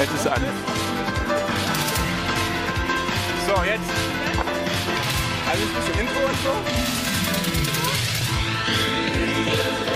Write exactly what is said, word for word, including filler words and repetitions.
Jetzt ist an. So, jetzt. Also ein bisschen Intro und so.